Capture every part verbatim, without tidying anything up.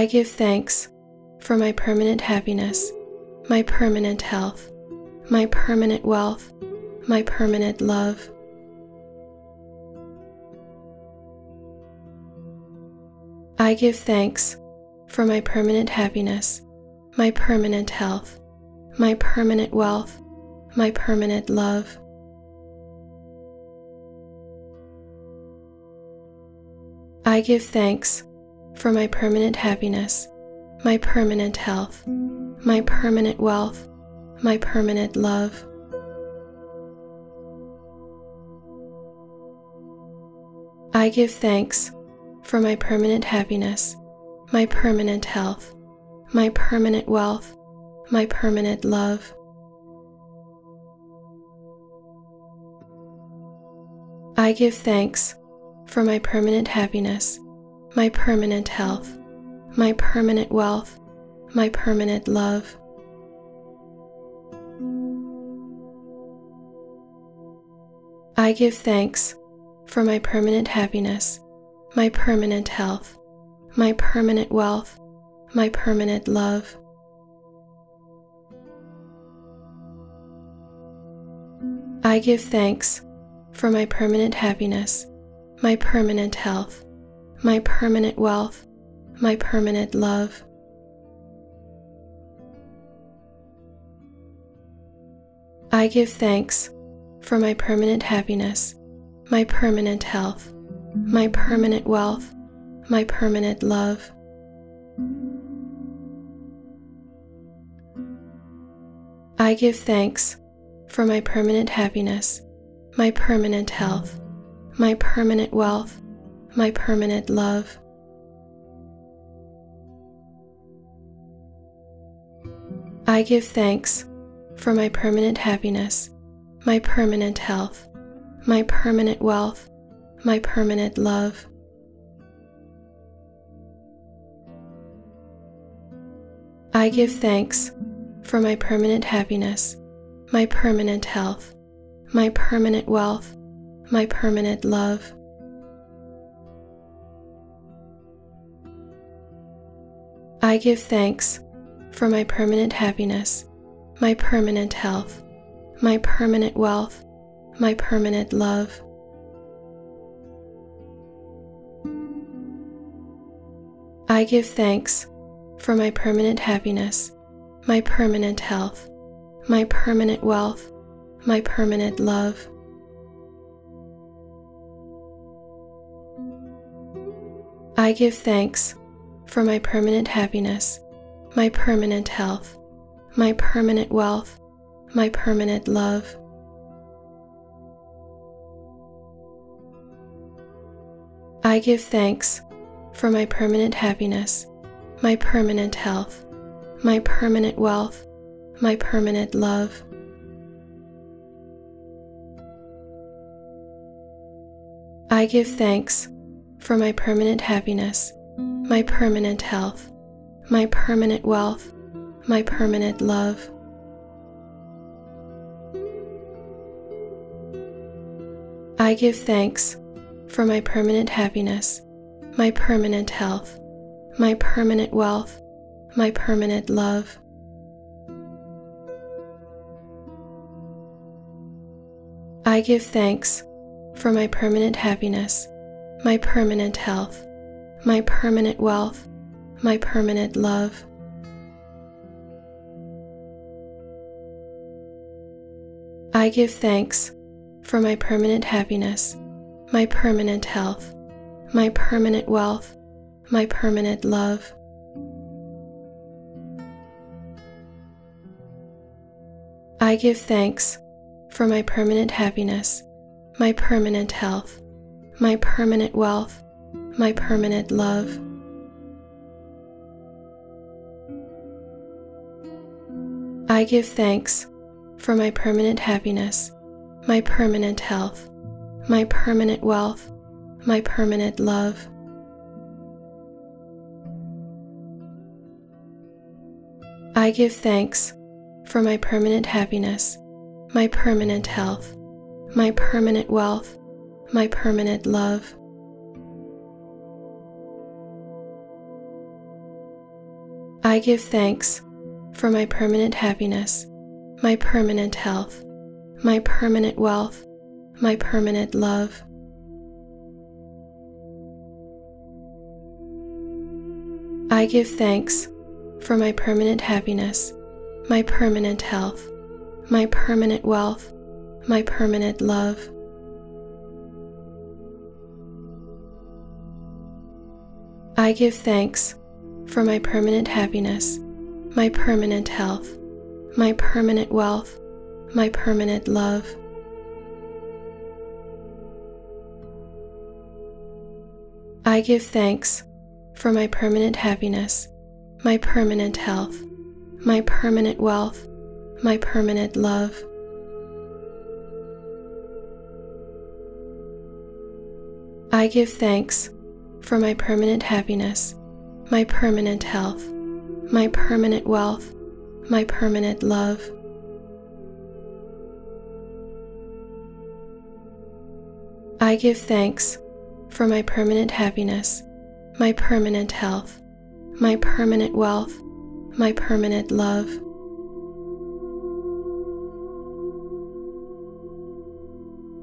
I give thanks for my permanent happiness, my permanent health, my permanent wealth, my permanent love. I give thanks for my permanent happiness, my permanent health, my permanent wealth, my permanent love. I give thanks for my permanent happiness, my permanent health, my permanent wealth, my permanent love. I give thanks for my permanent happiness, my permanent health, my permanent wealth, my permanent love. I give thanks for my permanent happiness, my permanent health, my permanent wealth, my permanent love. I give thanks for my permanent happiness, my permanent health, my permanent wealth, my permanent love. I give thanks for my permanent happiness, my permanent health, my permanent wealth, my permanent love. I give thanks for my permanent happiness, my permanent health, my permanent wealth, my permanent love. I give thanks for my permanent happiness, my permanent health, my permanent wealth, my permanent love. I give thanks for my permanent happiness, my permanent health, my permanent wealth, my permanent love. I give thanks for my permanent happiness, my permanent health, my permanent wealth, my permanent love. I give thanks for my permanent happiness, my permanent health, my permanent wealth, my permanent love. I give thanks for my permanent happiness, my permanent health, my permanent wealth, my permanent love. I give thanks for my permanent happiness, my permanent health, my permanent wealth, my permanent love. I give thanks for my permanent happiness, my permanent health, my permanent wealth, my permanent love. I give thanks for my permanent happiness, my permanent health, my permanent wealth, my permanent love. I give thanks for my permanent happiness, my permanent health, my permanent wealth, my permanent love. I give thanks for my permanent happiness, my permanent health, my permanent wealth, my permanent love. I give thanks for my permanent happiness, my permanent health, my permanent wealth, my permanent love. I give thanks for my permanent happiness, my permanent health, my permanent wealth, my permanent love. I give thanks for my permanent happiness, my permanent health, my permanent wealth, my permanent love. I give thanks for my permanent happiness, my permanent health, my permanent wealth, my permanent love. I give thanks for my permanent happiness, my permanent health, my permanent wealth, my permanent love. I give thanks for my permanent happiness, my permanent health, my permanent wealth, my permanent love. I give thanks for my permanent happiness, my permanent health, my permanent wealth, my permanent love. I give thanks for my permanent happiness, my permanent health, my permanent wealth, my permanent love. I give thanks for my permanent happiness, my permanent health, my permanent wealth, my permanent love. I give thanks for my permanent happiness, my permanent health, my permanent wealth, my permanent love.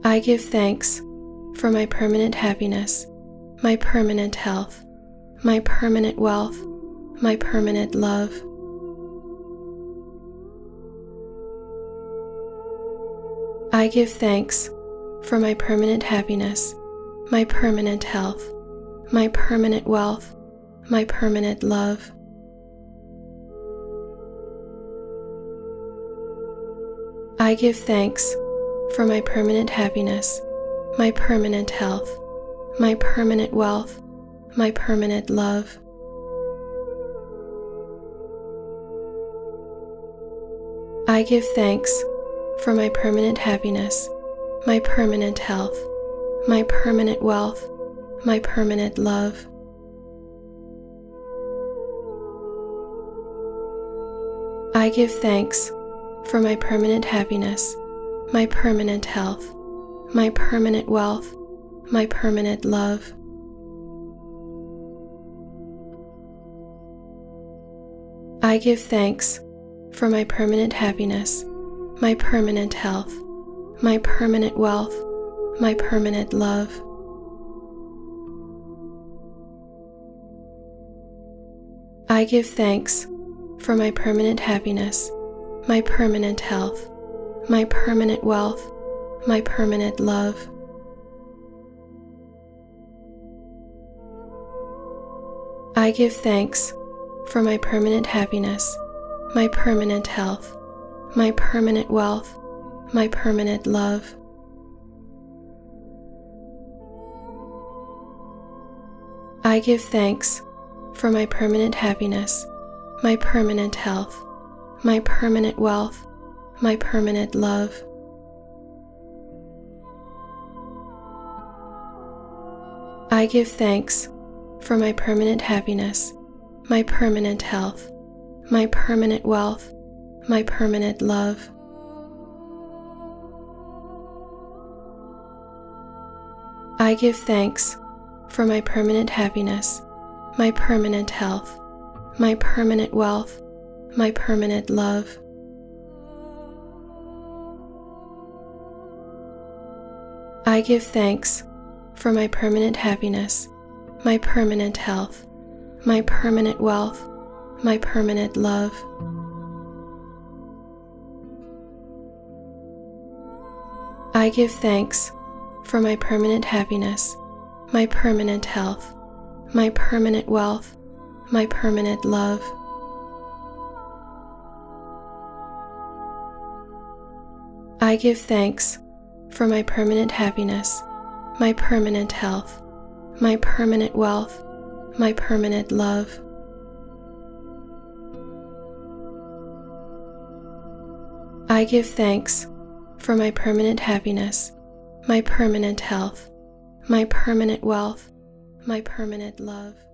I give thanks for my permanent happiness, my permanent health, my permanent wealth, my permanent love. I give thanks for my permanent happiness, my permanent health, my permanent wealth, my permanent love. I give thanks for my permanent happiness, my permanent health, my permanent wealth, my permanent love. I give thanks for my permanent happiness, my permanent health, my permanent wealth, my permanent love. I give thanks for my permanent happiness, my permanent health, my permanent wealth, my permanent love. I give thanks for my permanent happiness, my permanent health, my permanent wealth, my permanent love. I give thanks for my permanent happiness, my permanent health, my permanent wealth, my permanent love. I give thanks for my permanent happiness, my permanent health, my permanent wealth, my permanent love. I give thanks for my permanent happiness, my permanent health, my permanent wealth, my permanent love. I give thanks for my permanent happiness, my permanent health, my permanent wealth, my permanent love. I give thanks for my permanent happiness, my permanent health, my permanent wealth, my permanent love. I give thanks for my permanent happiness, my permanent health, my permanent wealth, my permanent love. I give thanks for my permanent happiness, my permanent health, my permanent wealth, my permanent love. I give thanks for my permanent happiness, my permanent health, my permanent wealth, my permanent love. I give thanks for my permanent happiness, my permanent health, my permanent wealth, my permanent love.